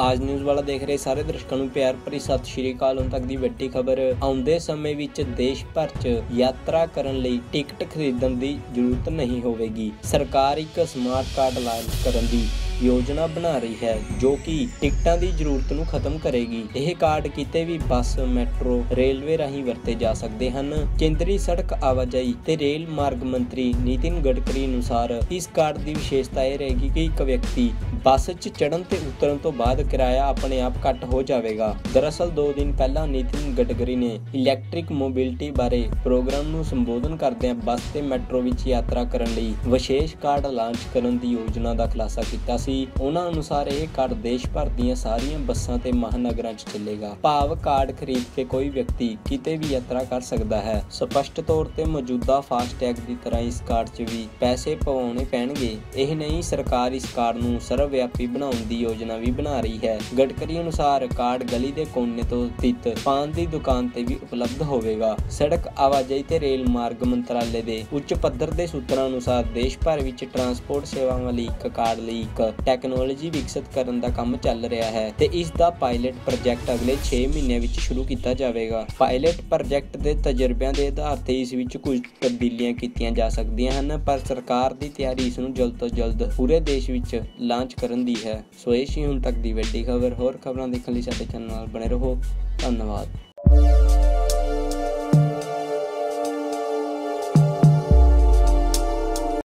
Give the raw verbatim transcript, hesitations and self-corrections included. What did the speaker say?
आज न्यूज़ वाला देख रहे सारे दर्शकों ਨੂੰ ਪਿਆਰ ਭਰੀ ਸਤਿ ਸ਼੍ਰੀ ਅਕਾਲ। ਹੁਣ ਤੱਕ ਦੀ ਵੱਡੀ ਖਬਰ। ਆਉਂਦੇ ਸਮੇਂ ਵਿੱਚ ਦੇਸ਼ ਭਰ 'ਚ ਯਾਤਰਾ ਕਰਨ ਲਈ ਟਿਕਟ ਖਰੀਦਣ ਦੀ ਜ਼ਰੂਰਤ ਨਹੀਂ ਹੋਵੇਗੀ। ਸਰਕਾਰ ਇੱਕ ਸਮਾਰਟ ਕਾਰਡ ਲਾਂਚ ਕਰਨ ਦੀ योजना बना रही है जो कि टिकटां दी जरूरत नूं खत्म करेगी। यह कार्ड किते भी बस मैट्रो रेलवे राही वरते जा सकते हैं। केंद्रीय सड़क आवाजाही ते रेल मार्ग मंत्री नितिन गडकरी अनुसार इस कार्ड की विशेषता यह रहेगी कि एक व्यक्ति बस च चढ़न ते उतरन तो बाद किराया अपने आप घट हो जाएगा। दरअसल दो दिन पहला नितिन गडकरी ने इलैक्ट्रिक मोबिलिटी बारे प्रोग्राम नूं संबोधन करदे बस ते मैट्रो विच यात्रा करन लई विशेष कार्ड लांच करन दी योजना दा खुलासा कीता सी। ਉਹਨਾਂ ਅਨੁਸਾਰ ਇਹ ਕਾਰਡ ਦੇਸ਼ ਭਰ ਦੀਆਂ ਸਾਰੀਆਂ ਬੱਸਾਂ ਤੇ ਮਹਾਨਗਰਾਂ 'ਚ ਚੱਲੇਗਾ। ਭਾਵ ਕਾਰਡ ਖਰੀਦ ਕੇ ਕੋਈ ਵਿਅਕਤੀ ਕਿਤੇ ਵੀ ਯਾਤਰਾ ਕਰ ਸਕਦਾ ਹੈ। ਸਪਸ਼ਟ ਤੌਰ ਤੇ ਮੌਜੂਦਾ ਫਾਸਟੈਗ ਦੀ ਤਰ੍ਹਾਂ ਇਸ ਕਾਰਡ 'ਚ ਵੀ ਪੈਸੇ ਪਵਾਉਣੇ ਪੈਣਗੇ। ਇਹ ਨਹੀਂ ਸਰਕਾਰ ਇਸ ਕਾਰਡ ਨੂੰ ਸਰਵਵਿਆਪੀ ਬਣਾਉਣ ਦੀ ਯੋਜਨਾ ਵੀ ਬਣਾ ਰਹੀ ਹੈ। ਗਡਕਰੀ ਅਨੁਸਾਰ ਕਾਰਡ ਗਲੀ ਦੇ ਕੋਨੇ ਤੋਂ ਸਥਿਤ ਪਾਨ ਦੀ ਦੁਕਾਨ ਤੇ ਵੀ ਉਪਲਬਧ ਹੋਵੇਗਾ। ਸੜਕ ਆਵਾਜਾਈ ਤੇ ਰੇਲ ਮਾਰਗ ਮੰਤਰਾਲੇ ਦੇ ਉੱਚ ਪੱਧਰ ਦੇ ਸੂਤਰਾਂ ਅਨੁਸਾਰ ਦੇਸ਼ ਭਰ ਵਿੱਚ ਟਰਾਂਸਪੋਰਟ ਸੇਵਾਵਾਂ ਲਈ ਇੱਕ ਕਾਰਡ ਲਈ ਇੱਕ ਟੈਕਨੋਲੋਜੀ ਵਿਕਸਿਤ ਕਰਨ ਦਾ ਕੰਮ ਚੱਲ ਰਿਹਾ ਹੈ ਤੇ ਇਸ ਦਾ ਪਾਇਲਟ ਪ੍ਰੋਜੈਕਟ ਅਗਲੇ ਛੇ ਮਹੀਨਿਆਂ ਵਿੱਚ ਸ਼ੁਰੂ ਕੀਤਾ ਜਾਵੇਗਾ। ਪਾਇਲਟ ਪ੍ਰੋਜੈਕਟ ਦੇ ਤਜਰਬਿਆਂ ਦੇ ਆਧਾਰ ਤੇ ਇਸ ਵਿੱਚ ਕੁਝ ਤਬਦੀਲੀਆਂ ਕੀਤੀਆਂ ਜਾ ਸਕਦੀਆਂ ਹਨ, ਪਰ ਸਰਕਾਰ ਦੀ ਤਿਆਰੀ ਇਸ ਨੂੰ ਜਲਦ ਤੋਂ ਜਲਦ ਪੂਰੇ ਦੇਸ਼ ਵਿੱਚ ਲਾਂਚ ਕਰਨ ਦੀ ਹੈ। ਸੋ ਇਹ ਸੀ ਹੁਣ ਤੱਕ ਦੀ ਵੱਡੀ ਖਬਰ। ਹੋਰ ਖਬਰਾਂ ਦੇਖਣ ਲਈ ਸਾਡੇ ਚੈਨਲ ਨਾਲ ਬਣੇ ਰਹੋ। ਧੰਨਵਾਦ।